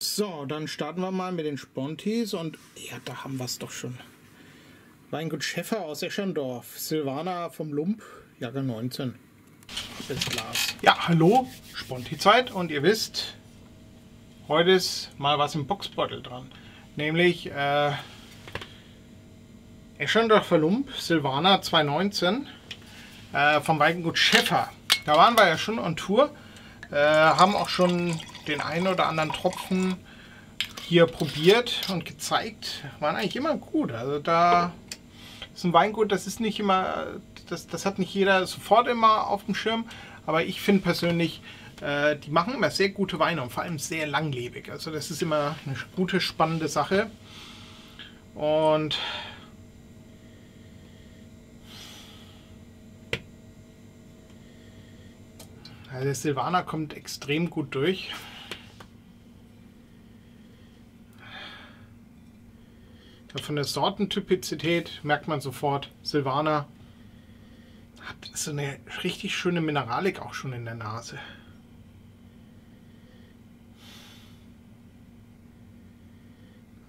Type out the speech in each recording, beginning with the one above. So, dann starten wir mal mit den Spontis und ja, da haben wir es doch schon. Weingut Schäffer aus Escherndorf, Silvaner vom Lump, Jahrgang 19. Ja, hallo, Sponti-Zeit und ihr wisst, heute ist mal was im Boxbeutel dran. Nämlich Escherndorfer Lump, Silvaner 2019 vom Weingut Schäffer. Da waren wir ja schon on Tour, haben auch schon den einen oder anderen Tropfen hier probiert und gezeigt, waren eigentlich immer gut. Also da ist ein Weingut, das ist nicht immer, das hat nicht jeder sofort immer auf dem Schirm, aber ich finde persönlich, die machen immer sehr gute Weine und vor allem sehr langlebig. Also das ist immer eine gute, spannende Sache. Und also der Silvaner kommt extrem gut durch. Von der Sortentypizität merkt man sofort, Silvaner hat so eine richtig schöne Mineralik auch schon in der Nase.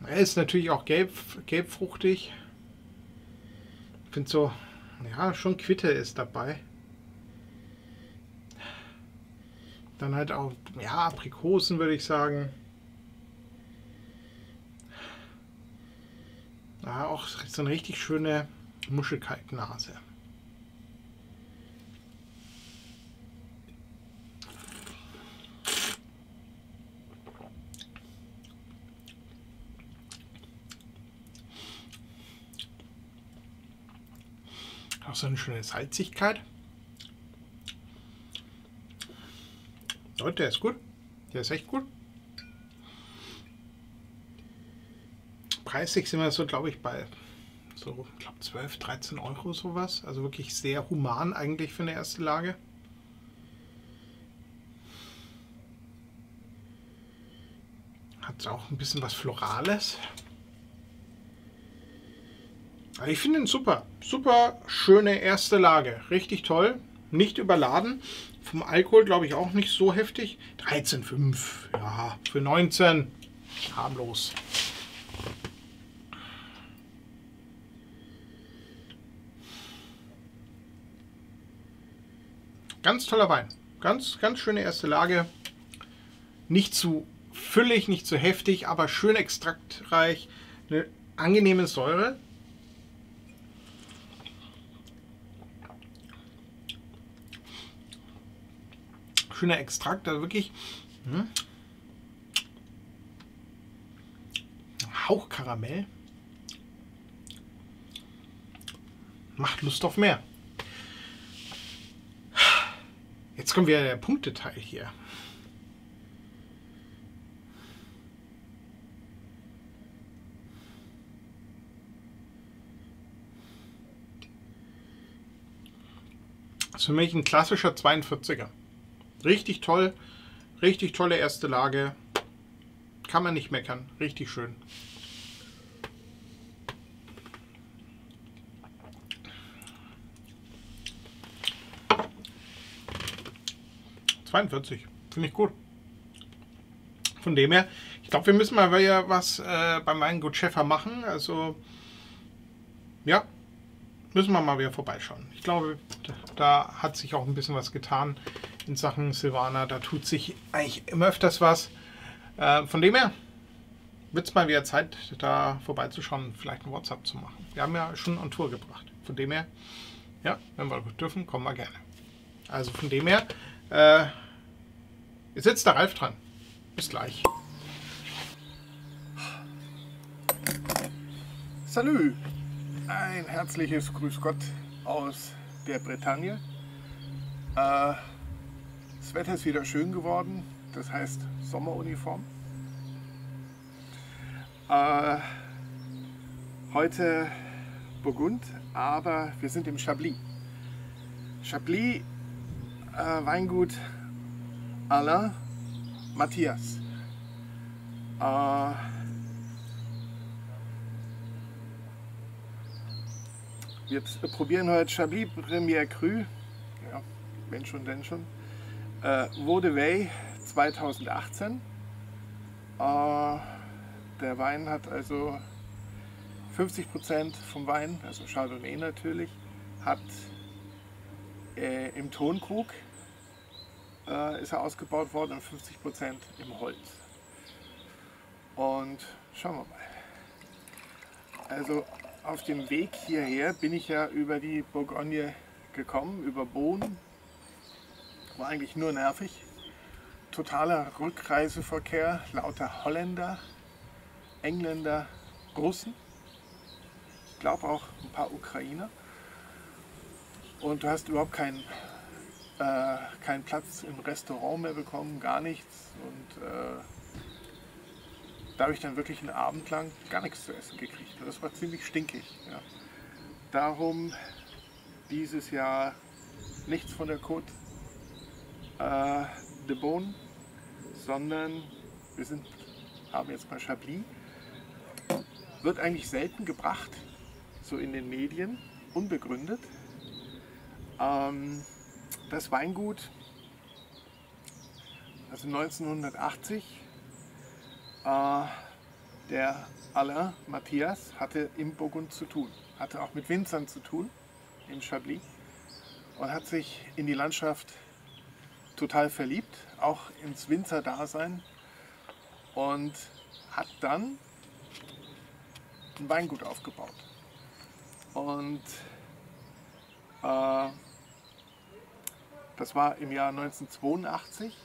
Er ist natürlich auch gelbfruchtig. Ich finde so, ja, schon Quitte ist dabei. Dann halt auch, ja, Aprikosen würde ich sagen. Ja, auch so eine richtig schöne Muschelkalknase. Auch so eine schöne Salzigkeit. Leute, der ist gut. Der ist echt gut. Preislich sind wir so, glaube ich, bei so, ich glaube 12, 13 Euro sowas. Also wirklich sehr human eigentlich für eine erste Lage. Hat auch ein bisschen was Florales. Aber ich finde ihn super. Super schöne erste Lage. Richtig toll. Nicht überladen. Vom Alkohol glaube ich auch nicht so heftig. 13,5. Ja, für 19. Harmlos. Ganz toller Wein. Ganz schöne erste Lage. Nicht zu füllig, nicht zu heftig, aber schön extraktreich. Eine angenehme Säure. Schöner Extrakt, also wirklich Hauch Karamell. Macht Lust auf mehr. Jetzt kommt wieder der Punkteteil hier. Das ist für mich ein klassischer 42er. Richtig toll, richtig tolle erste Lage. Kann man nicht meckern, richtig schön. Finde ich gut. Von dem her, ich glaube, wir müssen mal wieder was beim Weingut Schäffer machen. Also, ja, müssen wir mal wieder vorbeischauen. Ich glaube, da hat sich auch ein bisschen was getan in Sachen Silvaner. Da tut sich eigentlich immer öfters was. Von dem her wird es mal wieder Zeit, da vorbeizuschauen und vielleicht ein WhatsApp zu machen. Wir haben ja schon on Tour gebracht. Von dem her, ja, wenn wir dürfen, kommen wir gerne. Also von dem her, jetzt sitzt der Ralf dran. Bis gleich. Salü! Ein herzliches Grüß Gott aus der Bretagne. Das Wetter ist wieder schön geworden, das heißt Sommeruniform. Heute Burgund, aber wir sind im Chablis. Chablis Weingut Alain Matthias. Wir probieren heute Chablis 1er Cru. Ja, wenn schon, denn schon. Vau de Vey 2018. Der Wein hat also 50% vom Wein, also Chardonnay natürlich, hat im Tonkrug ist er ausgebaut worden und 50% im Holz. Und schauen wir mal. Also auf dem Weg hierher bin ich ja über die Bourgogne gekommen, über Beaune. War eigentlich nur nervig. Totaler Rückreiseverkehr, lauter Holländer, Engländer, Russen. Ich glaube auch ein paar Ukrainer. Und du hast überhaupt keinen Platz im Restaurant mehr bekommen, gar nichts. Und da habe ich dann wirklich einen Abend lang gar nichts zu essen gekriegt. Und das war ziemlich stinkig. Ja. Darum dieses Jahr nichts von der Côte de Beaune, sondern wir haben jetzt mal Chablis. Wird eigentlich selten gebracht, so in den Medien, unbegründet. Das Weingut, also 1980, der Alain Matthias hatte im Burgund zu tun, hatte auch mit Winzern zu tun, im Chablis, und hat sich in die Landschaft total verliebt, auch ins Winzerdasein, und hat dann ein Weingut aufgebaut. Und das war im Jahr 1982,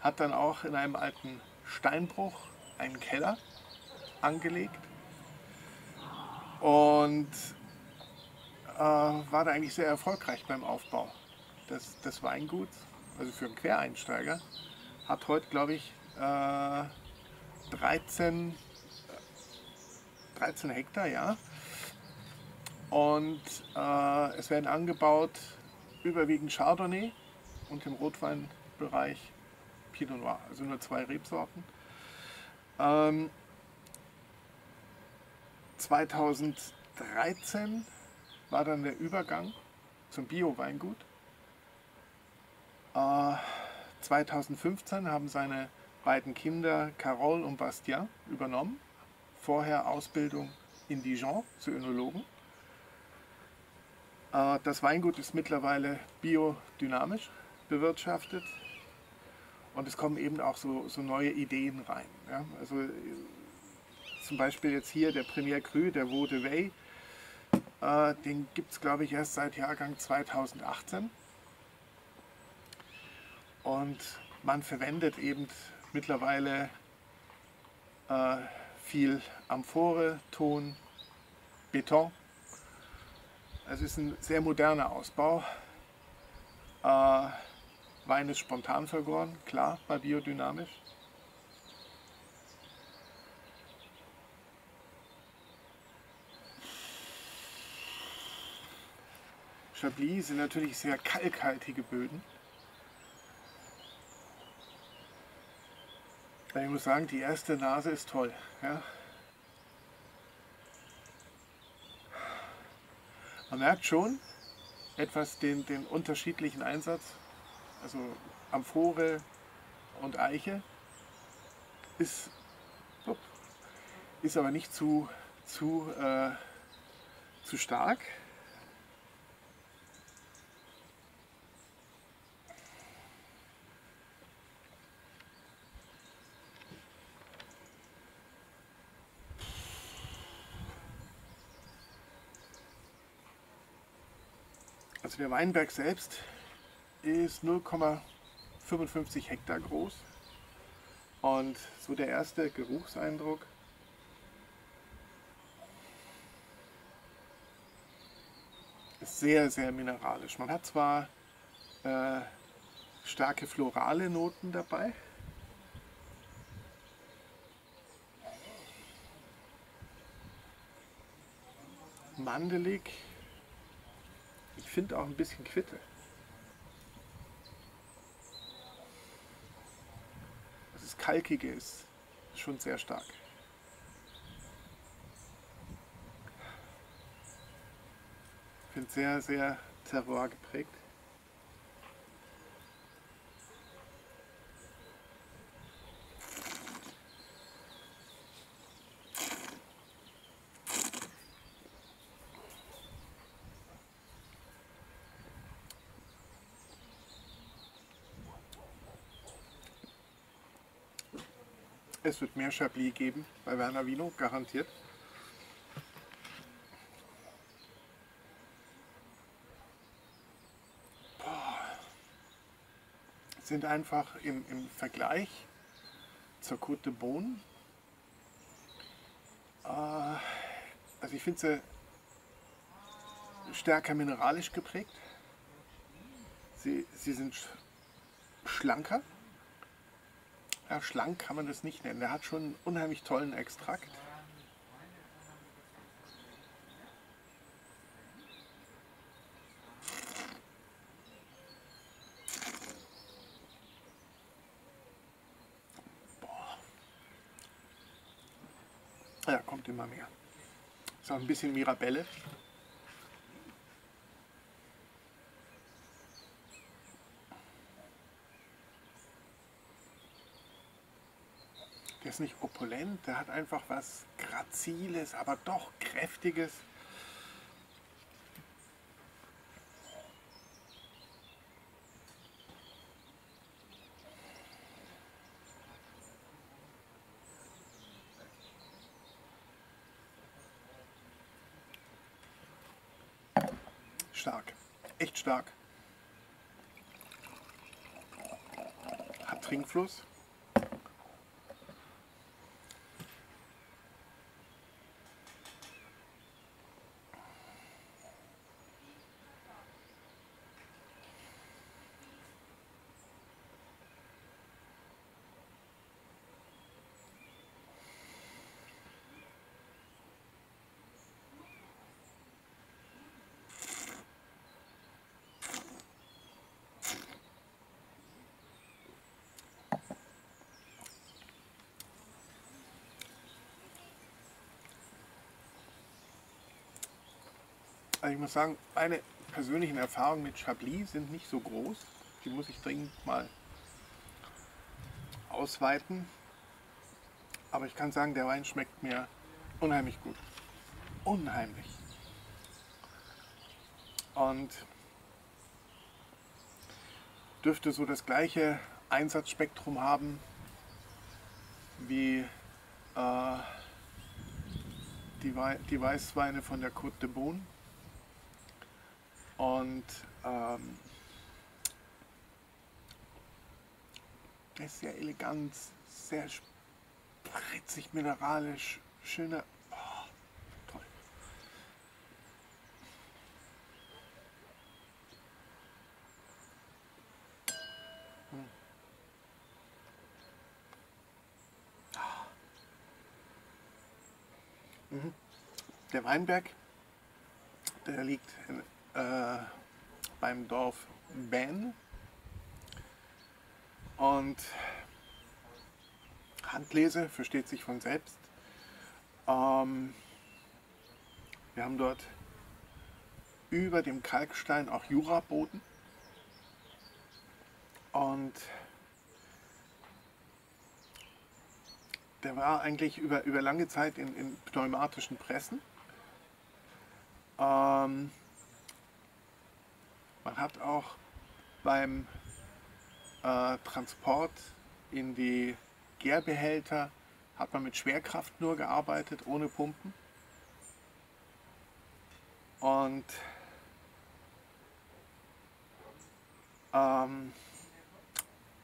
hat dann auch in einem alten Steinbruch einen Keller angelegt und war da eigentlich sehr erfolgreich beim Aufbau des Weinguts. Also für einen Quereinsteiger hat heute, glaube ich, 13 Hektar, ja. Und es werden angebaut überwiegend Chardonnay und im Rotweinbereich Pinot Noir, also nur 2 Rebsorten. 2013 war dann der Übergang zum Bio-Weingut. 2015 haben seine beiden Kinder Carole und Bastien übernommen. Vorher Ausbildung in Dijon zu Önologen. Das Weingut ist mittlerweile biodynamisch bewirtschaftet und es kommen eben auch so neue Ideen rein. Ja? Also zum Beispiel jetzt hier der Premier Cru, der Vau de Vey, den gibt es, glaube ich, erst seit Jahrgang 2018. Und man verwendet eben mittlerweile viel Amphore, Ton, Beton. Es ist ein sehr moderner Ausbau. Wein ist spontan vergoren, klar, bei biodynamisch. Chablis sind natürlich sehr kalkhaltige Böden. Ich muss sagen, die erste Nase ist toll. Ja. Man merkt schon etwas den unterschiedlichen Einsatz, also Amphore und Eiche, ist aber nicht zu stark. Also der Weinberg selbst ist 0,55 Hektar groß und so der erste Geruchseindruck. Ist sehr, sehr mineralisch. Man hat zwar starke florale Noten dabei, mandelig. Ich finde auch ein bisschen Quitte. Das Kalkige ist schon sehr stark. Ich finde sehr, sehr terroir geprägt. Es wird mehr Chablis geben bei Wernervino, garantiert. Sind einfach im Vergleich zur Côte de Beaune. Also ich finde sie stärker mineralisch geprägt. Sie sind schlanker. Ja, schlank kann man das nicht nennen. Der hat schon einen unheimlich tollen Extrakt. Ja, kommt immer mehr. Ist auch ein bisschen Mirabelle. Der ist nicht opulent, der hat einfach was Graziles, aber doch Kräftiges. Stark, echt stark. Hat Trinkfluss. Ich muss sagen, meine persönlichen Erfahrungen mit Chablis sind nicht so groß. Die muss ich dringend mal ausweiten. Aber ich kann sagen, der Wein schmeckt mir unheimlich gut. Unheimlich. Und dürfte so das gleiche Einsatzspektrum haben wie die Weißweine von der Côte de Beaune. Und der ist sehr elegant, sehr spritzig, mineralisch, schöner, toll. Der Weinberg, der liegt in beim Dorf Ben und Handlese, versteht sich von selbst. Wir haben dort über dem Kalkstein auch Juraboden und der war eigentlich über lange Zeit in pneumatischen Pressen. Man hat auch beim Transport in die Gärbehälter hat man mit Schwerkraft nur gearbeitet, ohne Pumpen. Und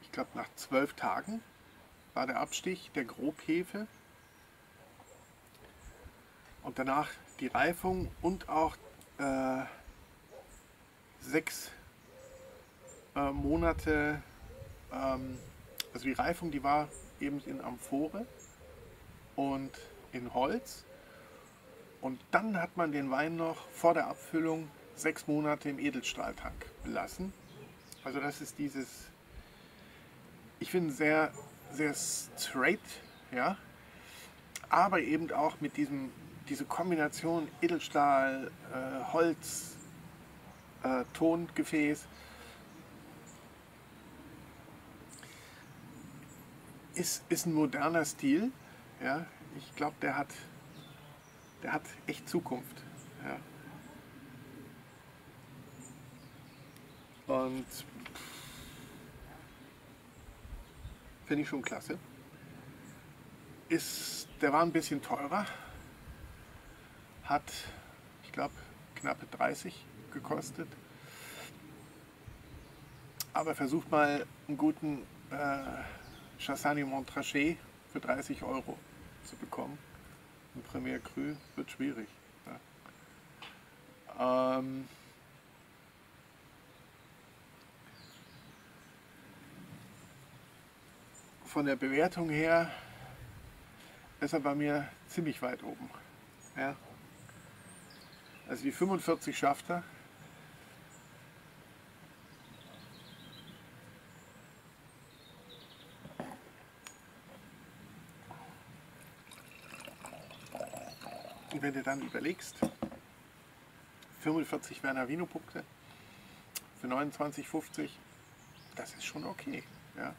ich glaube nach 12 Tagen war der Abstich der Grobhefe und danach die Reifung und auch 6 Monate, also die Reifung, die war eben in Amphore und in Holz. Und dann hat man den Wein noch vor der Abfüllung 6 Monate im Edelstahltank belassen. Also das ist dieses, ich finde, sehr, sehr straight, ja, aber eben auch mit diese Kombination Edelstahl, Holz, Tongefäß ist ein moderner Stil, ja, ich glaube der hat echt Zukunft, ja. Und finde ich schon klasse. der war ein bisschen teurer, hat, ich glaube, knapp 30 gekostet. Aber versucht mal einen guten Chassagne-Montrachet für 30 Euro zu bekommen. Ein Premier Cru wird schwierig. Ja. Von der Bewertung her ist er bei mir ziemlich weit oben. Ja. Also die 45 schafft er. Und wenn du dann überlegst, 45 Wernervino-Punkte für 29,50, das ist schon okay. Ja.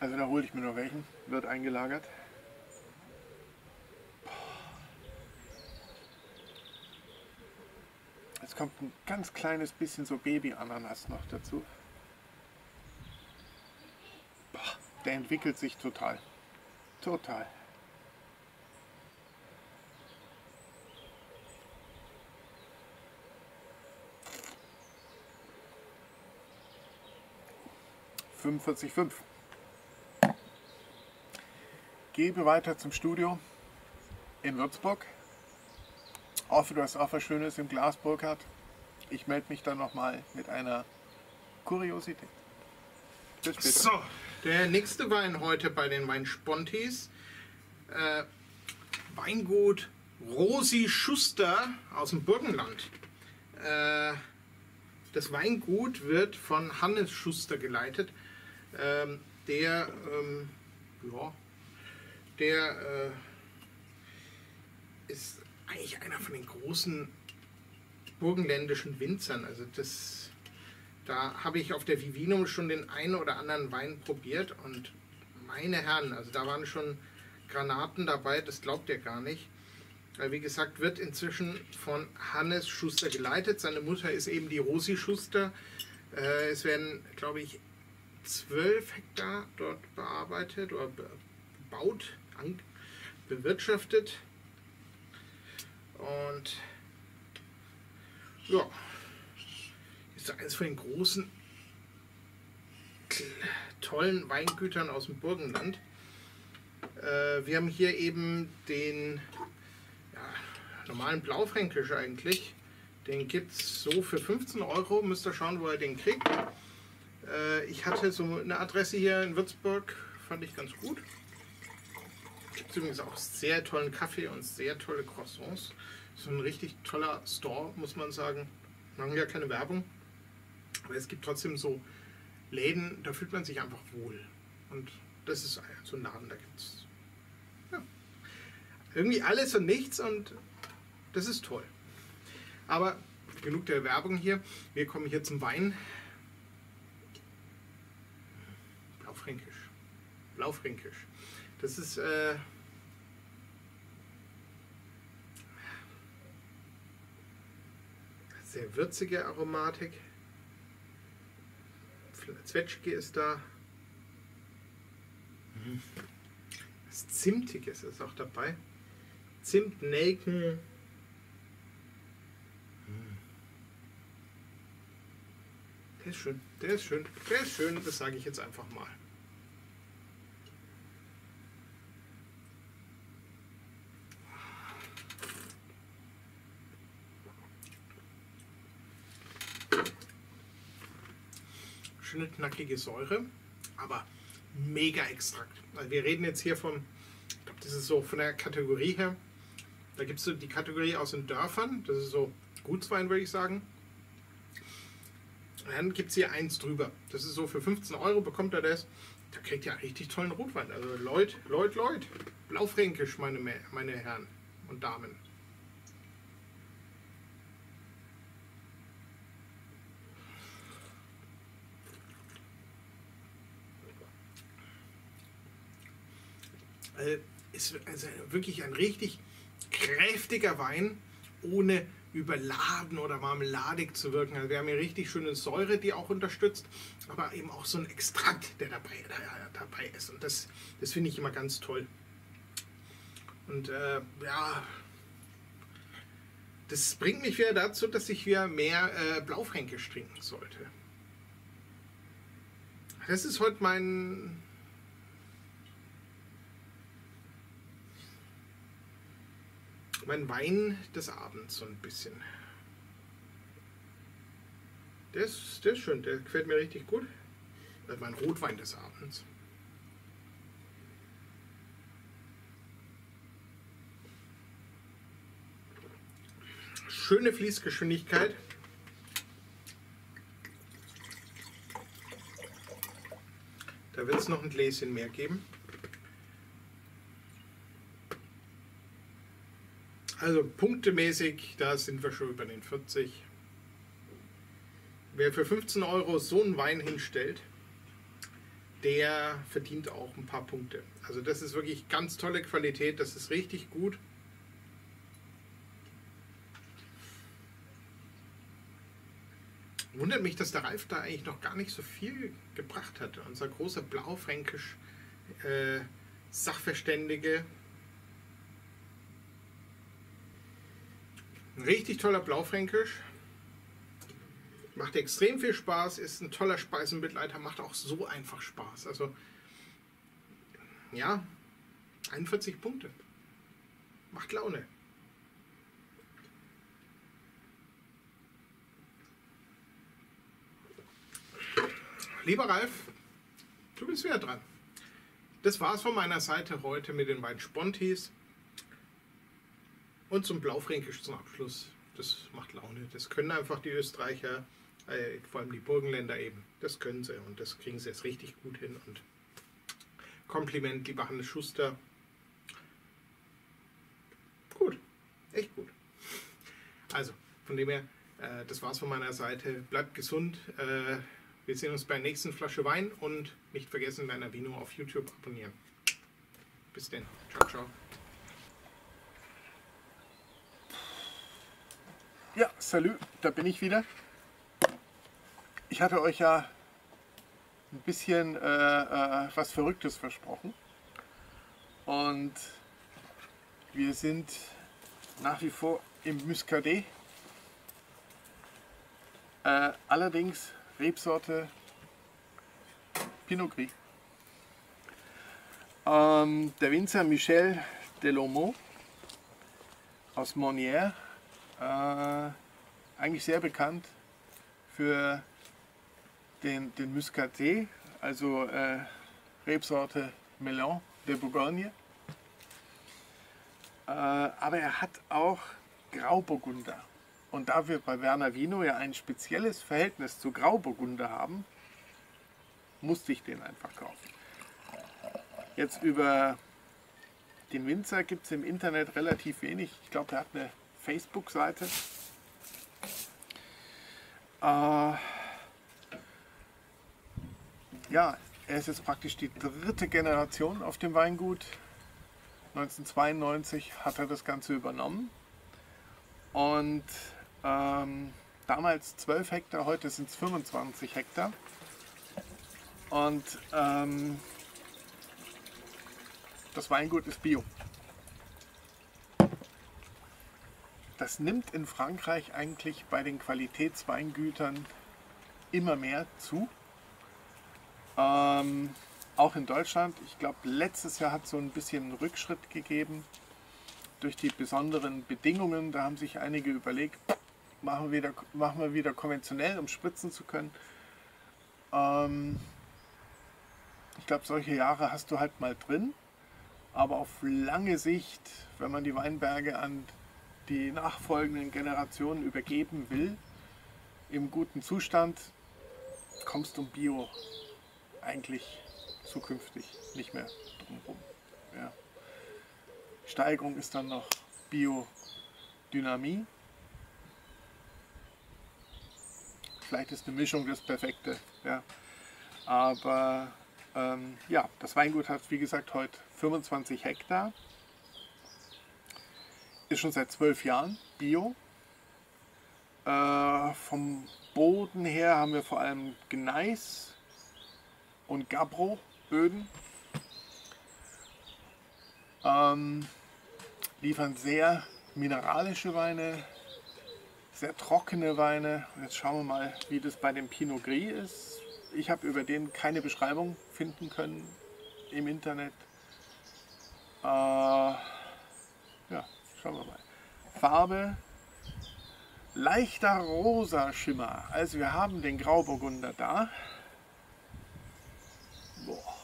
Also da hole ich mir noch welchen, wird eingelagert. Jetzt kommt ein ganz kleines bisschen so Baby-Ananas noch dazu. Der entwickelt sich total. Total. ,45,5. Gebe weiter zum Studio in Würzburg. Hoffe, du hast auch was Schönes im Glas, Burkhard. Ich melde mich dann nochmal mit einer Kuriosität. Bis später. So, der nächste Wein heute bei den Weinspontis. Weingut Rosi Schuster aus dem Burgenland. Das Weingut wird von Hannes Schuster geleitet, der ist eigentlich einer von den großen burgenländischen Winzern. Also da habe ich auf der Vivinum schon den einen oder anderen Wein probiert und meine Herren, also da waren schon Granaten dabei, das glaubt ihr gar nicht. Wie gesagt, wird inzwischen von Hannes Schuster geleitet. Seine Mutter ist eben die Rosi Schuster. Es werden, glaube ich, 12 Hektar dort bearbeitet oder bebaut, bewirtschaftet, und ja, ist eines von den großen tollen Weingütern aus dem Burgenland. Wir haben hier eben den normalen Blaufränkisch eigentlich, den gibt es so für 15 Euro, müsst ihr schauen, wo ihr den kriegt. Ich hatte so eine Adresse hier in Würzburg, fand ich ganz gut. Gibt übrigens auch sehr tollen Kaffee und sehr tolle Croissants. So ein richtig toller Store, muss man sagen. Wir machen ja keine Werbung, aber es gibt trotzdem so Läden, da fühlt man sich einfach wohl. Und das ist so ein Laden, da gibt es irgendwie alles und nichts, und das ist toll. Aber genug der Werbung hier. Wir kommen hier zum Wein. Blaufränkisch. Blaufränkisch. Das ist sehr würzige Aromatik. Zwetschge ist da. Was Zimtiges ist auch dabei. Zimt, Nelken. Der ist schön, der ist schön, der ist schön, das sage ich jetzt einfach mal. Schöne knackige Säure, aber mega Extrakt. Also wir reden jetzt hier vom, ich glaube, das ist so von der Kategorie her, da gibt es so die Kategorie aus den Dörfern, das ist so Gutswein, würde ich sagen. Dann gibt es hier eins drüber, das ist so für 15 Euro bekommt er das, da kriegt ihr richtig tollen Rotwein. Also Leute, Blaufränkisch, meine Herren und Damen. Ist also wirklich ein richtig kräftiger Wein, ohne überladen oder marmeladig zu wirken. Also wir haben hier richtig schöne Säure, die auch unterstützt, aber eben auch so ein Extrakt, der dabei ist. Und das finde ich immer ganz toll. Und ja, das bringt mich wieder dazu, dass ich wieder mehr Blaufränkisch trinken sollte. Das ist heute mein... mein Wein des Abends so ein bisschen. Der ist schön, der gefällt mir richtig gut. Das ist mein Rotwein des Abends. Schöne Fließgeschwindigkeit. Da wird es noch ein Gläschen mehr geben. Also punktemäßig, da sind wir schon über den 40. Wer für 15 € so einen Wein hinstellt, der verdient auch ein paar Punkte. Also das ist wirklich ganz tolle Qualität, das ist richtig gut. Wundert mich, dass der Ralf da eigentlich noch gar nicht so viel gebracht hat. Unser großer Blaufränkisch Sachverständige. Ein richtig toller Blaufränkisch, macht extrem viel Spaß, ist ein toller Speisenbegleiter, macht auch so einfach Spaß. Also ja, 41 Punkte, macht Laune. Lieber Ralf, du bist wieder dran. Das war's von meiner Seite heute mit den Weinspontis. Und zum Blaufränkisch zum Abschluss, das macht Laune. Das können einfach die Österreicher, vor allem die Burgenländer eben, das können sie und das kriegen sie jetzt richtig gut hin. Und Kompliment, lieber Hannes Schuster. Gut, echt gut. Also, von dem her, das war's von meiner Seite. Bleibt gesund. Wir sehen uns bei der nächsten Flasche Wein und nicht vergessen, Wernervino auf YouTube abonnieren. Bis denn. Ciao, ciao. Ja, salut, da bin ich wieder. Ich hatte euch ja ein bisschen was Verrücktes versprochen. Und wir sind nach wie vor im Muscadet. Allerdings Rebsorte Pinot Gris. Der Winzer Michel Delhommeau aus Monnier. Eigentlich sehr bekannt für den Muscadet, also Rebsorte Melon de Bourgogne. Aber er hat auch Grauburgunder. Und da wir bei Wernervino ja ein spezielles Verhältnis zu Grauburgunder haben, musste ich den einfach kaufen. Jetzt über den Winzer gibt es im Internet relativ wenig. Ich glaube, der hat eine Facebook-Seite. Ja, er ist jetzt praktisch die dritte Generation auf dem Weingut. 1992 hat er das Ganze übernommen. Und damals 12 Hektar, heute sind es 25 Hektar. Und das Weingut ist bio. Das nimmt in Frankreich eigentlich bei den Qualitätsweingütern immer mehr zu. Auch in Deutschland. Ich glaube, letztes Jahr hat es so ein bisschen einen Rückschritt gegeben durch die besonderen Bedingungen. Da haben sich einige überlegt, machen wir wieder konventionell, um spritzen zu können. Ich glaube, solche Jahre hast du halt mal drin. Aber auf lange Sicht, wenn man die Weinberge an die nachfolgenden Generationen übergeben will, im guten Zustand, kommst du um Bio eigentlich zukünftig nicht mehr drumherum. Ja. Steigerung ist dann noch Biodynamie. Vielleicht ist eine Mischung das Perfekte. Ja. Aber ja, das Weingut hat, wie gesagt, heute 25 Hektar. ist schon seit 12 Jahren Bio. Vom Boden her haben wir vor allem Gneis und Gabbro-Böden. Liefern sehr mineralische Weine, sehr trockene Weine. Und jetzt schauen wir mal, wie das bei dem Pinot Gris ist. Ich habe über den keine Beschreibung finden können im Internet. Ja, schauen wir mal. Farbe, leichter rosa Schimmer. Also wir haben den Grauburgunder da. Boah.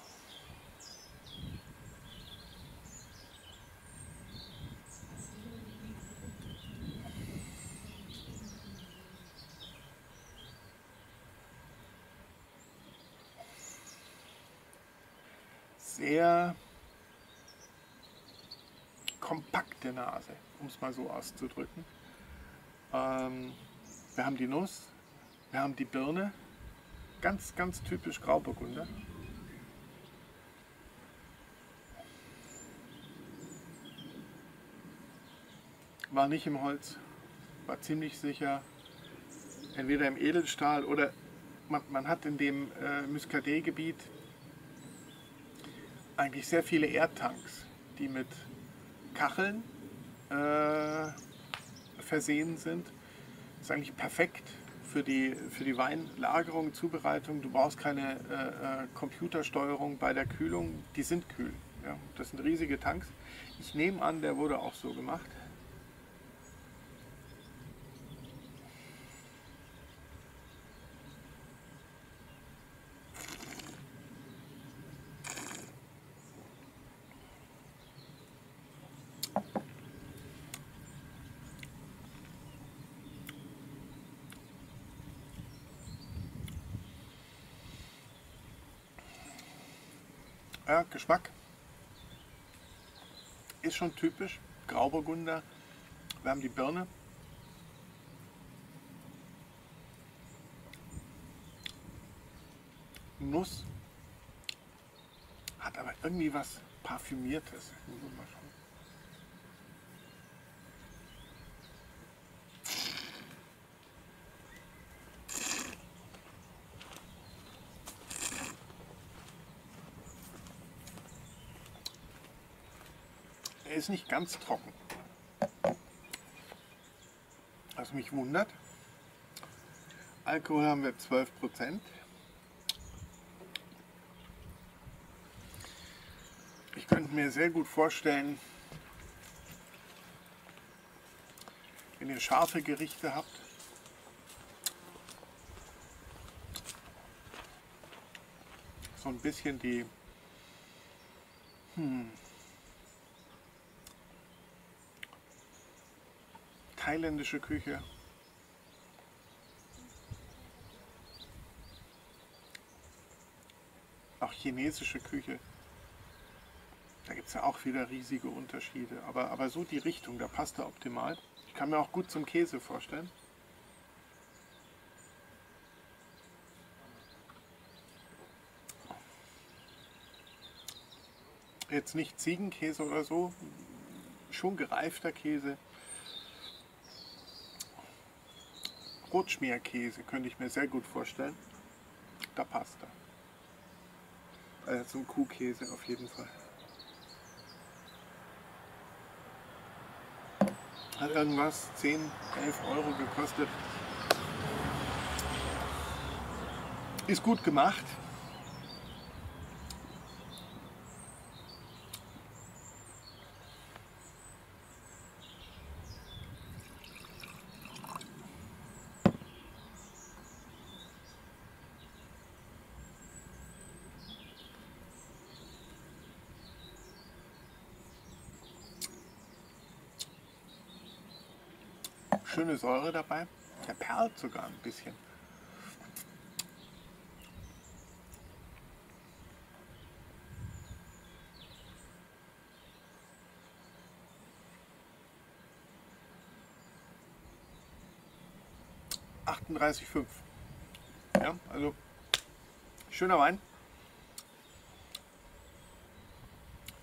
Sehr kompakte Nase, um es mal so auszudrücken. Wir haben die Nuss, wir haben die Birne, ganz, ganz typisch Grauburgunder. War nicht im Holz, war ziemlich sicher, entweder im Edelstahl oder man hat in dem Muscadet-Gebiet eigentlich sehr viele Erdtanks, die mit Kacheln versehen sind. Das ist eigentlich perfekt für die Weinlagerung, Zubereitung. Du brauchst keine Computersteuerung bei der Kühlung. Die sind kühl. Ja? Das sind riesige Tanks. Ich nehme an, der wurde auch so gemacht. Ja, Geschmack ist schon typisch Grauburgunder. Wir haben die Birne. Nuss. Hat aber irgendwie was Parfümiertes. Ist nicht ganz trocken. Was mich wundert, Alkohol haben wir 12%. Ich könnte mir sehr gut vorstellen, wenn ihr scharfe Gerichte habt, so ein bisschen die thailändische Küche, auch chinesische Küche, da gibt es ja auch wieder riesige Unterschiede, aber so die Richtung, da passt er optimal. Ich kann mir auch gut zum Käse vorstellen. Jetzt nicht Ziegenkäse oder so, schon gereifter Käse. Rotschmierkäse könnte ich mir sehr gut vorstellen. Da passt er. Also zum Kuhkäse auf jeden Fall. Hat irgendwas 10, 11 Euro gekostet. Ist gut gemacht. Schöne Säure dabei, der perlt sogar ein bisschen. €38,5. Ja, also schöner Wein.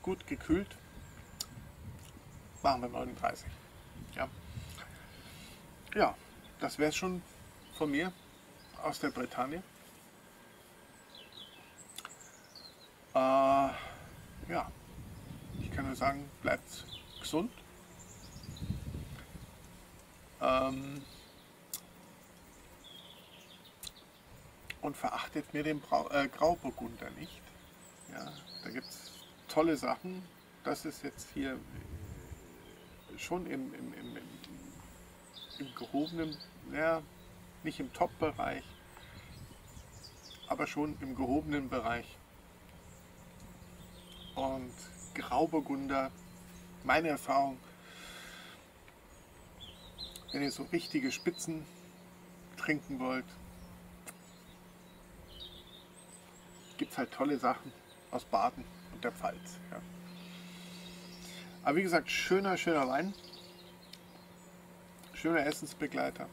Gut gekühlt. Machen wir 39. Ja, ja, das wäre es schon von mir aus der Bretagne. Ja, ich kann nur sagen, bleibt gesund. Und verachtet mir den Grauburgunder nicht. Ja, da gibt es tolle Sachen. Das ist jetzt hier schon im gehobenen, ja, nicht im Top-Bereich, aber schon im gehobenen Bereich. Und Grauburgunder, meine Erfahrung, wenn ihr so richtige Spitzen trinken wollt, gibt es halt tolle Sachen aus Baden und der Pfalz. Ja. Aber wie gesagt, schöner Wein, schöner Essensbegleiter.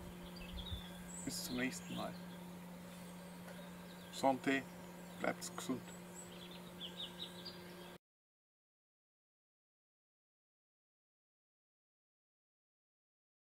Bis zum nächsten Mal. Santé, bleibt gesund.